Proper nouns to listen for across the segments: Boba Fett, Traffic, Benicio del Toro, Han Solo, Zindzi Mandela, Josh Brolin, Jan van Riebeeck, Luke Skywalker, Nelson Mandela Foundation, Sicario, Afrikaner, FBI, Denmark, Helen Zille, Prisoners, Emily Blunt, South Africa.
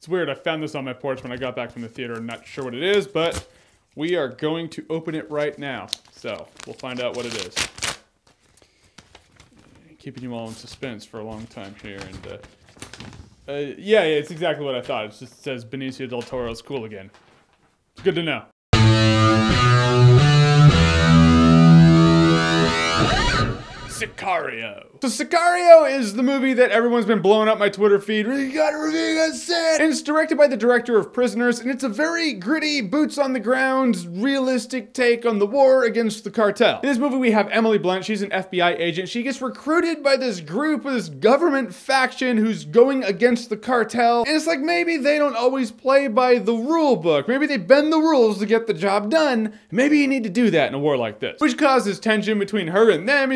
It's weird, I found this on my porch when I got back from the theater. I'm not sure what it is, but we are going to open it right now. So we'll find out what it is. Keeping you all in suspense for a long time here. And yeah, it's exactly what I thought. It just says Benicio del Toro is cool again. It's good to know. Sicario. So Sicario is the movie that everyone's been blowing up my Twitter feed. You gotta review that set. And it's directed by the director of Prisoners, and it's a very gritty, boots on the ground, realistic take on the war against the cartel. In this movie we have Emily Blunt. She's an FBI agent. She gets recruited by this group, this government faction who's going against the cartel. And it's like, maybe they don't always play by the rule book. Maybe they bend the rules to get the job done. Maybe you need to do that in a war like this. Which causes tension between her and them.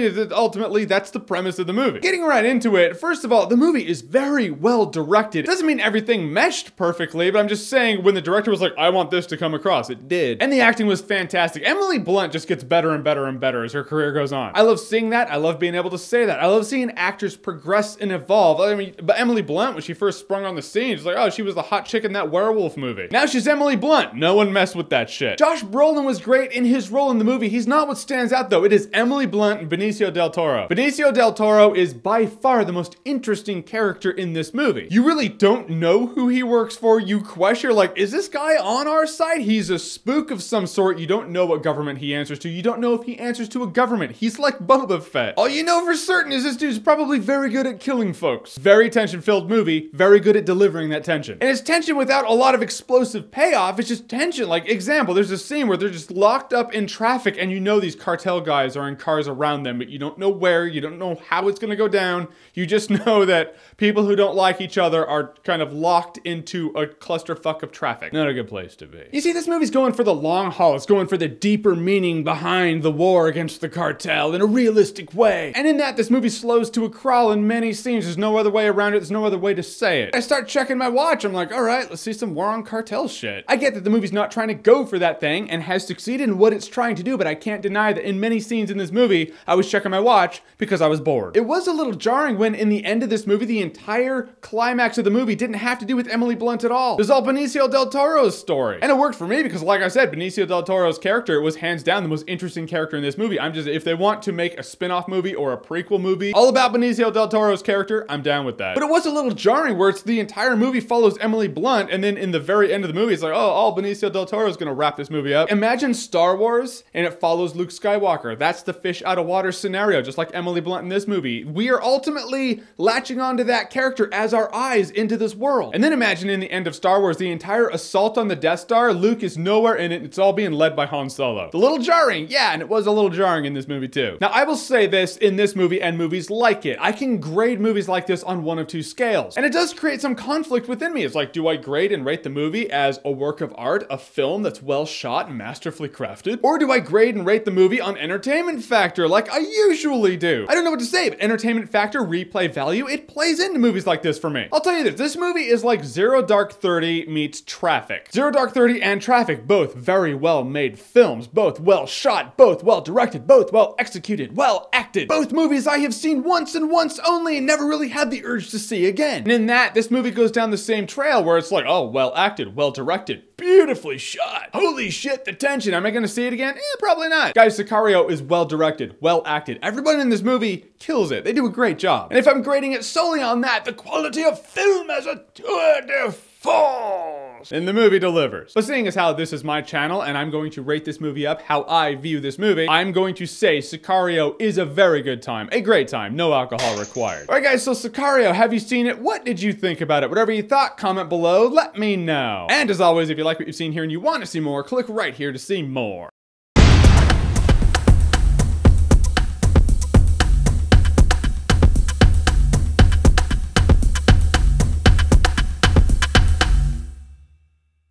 Ultimately, that's the premise of the movie. Getting right into it, first of all, the movie is very well directed. It doesn't mean everything meshed perfectly, but I'm just saying when the director was like, I want this to come across, it did. And the acting was fantastic. Emily Blunt just gets better and better and better as her career goes on. I love seeing that. I love being able to say that. I love seeing actors progress and evolve. I mean, but Emily Blunt, when she first sprung on the scene, she's like, oh, she was the hot chick in that werewolf movie. Now she's Emily Blunt. No one messed with that shit. Josh Brolin was great in his role in the movie. He's not what stands out though. It is Emily Blunt and Benicio del Toro. Benicio del Toro is by far the most interesting character in this movie. You really don't know who he works for. You question, like, is this guy on our side? He's a spook of some sort. You don't know what government he answers to. You don't know if he answers to a government. He's like Boba Fett. All you know for certain is this dude's probably very good at killing folks. Very tension-filled movie, very good at delivering that tension. And it's tension without a lot of explosive payoff. It's just tension. Like, example, there's a scene where they're just locked up in traffic and you know these cartel guys are in cars around them, but you don't know where, you don't know how it's gonna go down. You just know that people who don't like each other are kind of locked into a clusterfuck of traffic. Not a good place to be. You see, this movie's going for the long haul. It's going for the deeper meaning behind the war against the cartel in a realistic way. And in that, this movie slows to a crawl in many scenes. There's no other way around it. There's no other way to say it. I start checking my watch. I'm like, all right, let's see some war on cartel shit. I get that the movie's not trying to go for that thing and has succeeded in what it's trying to do, but I can't deny that in many scenes in this movie, I was checking my watch because I was bored. It was a little jarring when in the end of this movie, the entire climax of the movie didn't have to do with Emily Blunt at all. It was all Benicio del Toro's story. And it worked for me because like I said, Benicio del Toro's character was hands down the most interesting character in this movie. I'm just, if they want to make a spin-off movie or a prequel movie all about Benicio del Toro's character, I'm down with that. But it was a little jarring where it's the entire movie follows Emily Blunt and then in the very end of the movie, it's like, oh, all Benicio del Toro is gonna wrap this movie up. Imagine Star Wars and it follows Luke Skywalker. That's the fish out of water scenario. Just like Emily Blunt in this movie. We are ultimately latching onto that character as our eyes into this world. And then imagine in the end of Star Wars, the entire assault on the Death Star, Luke is nowhere in it, it's all being led by Han Solo. It's a little jarring, yeah, and it was a little jarring in this movie too. Now I will say this in this movie and movies like it. I can grade movies like this on one of two scales. And it does create some conflict within me. It's like, do I grade and rate the movie as a work of art, a film that's well shot and masterfully crafted? Or do I grade and rate the movie on entertainment factor like I usually do. I don't know what to say, but entertainment factor, replay value, it plays into movies like this for me. I'll tell you this movie is like Zero Dark 30 meets Traffic. Zero Dark 30 and Traffic, both very well made films, both well shot, both well directed, both well executed, well acted. Both movies I have seen once and once only and never really had the urge to see again. And in that, this movie goes down the same trail where it's like, oh, well acted, well directed, beautifully shot. Holy shit, the tension. Am I gonna see it again? Eh, probably not. Guys, Sicario is well directed, well acted. Everybody in this movie kills it. They do a great job. And if I'm grading it solely on that, the quality of film as a tour de force. And the movie delivers. But seeing as how this is my channel and I'm going to rate this movie up how I view this movie, I'm going to say Sicario is a very good time. A great time. No alcohol required. All right, guys, so Sicario, have you seen it? What did you think about it? Whatever you thought, comment below. Let me know. And as always, if you like what you've seen here and you want to see more, click right here to see more.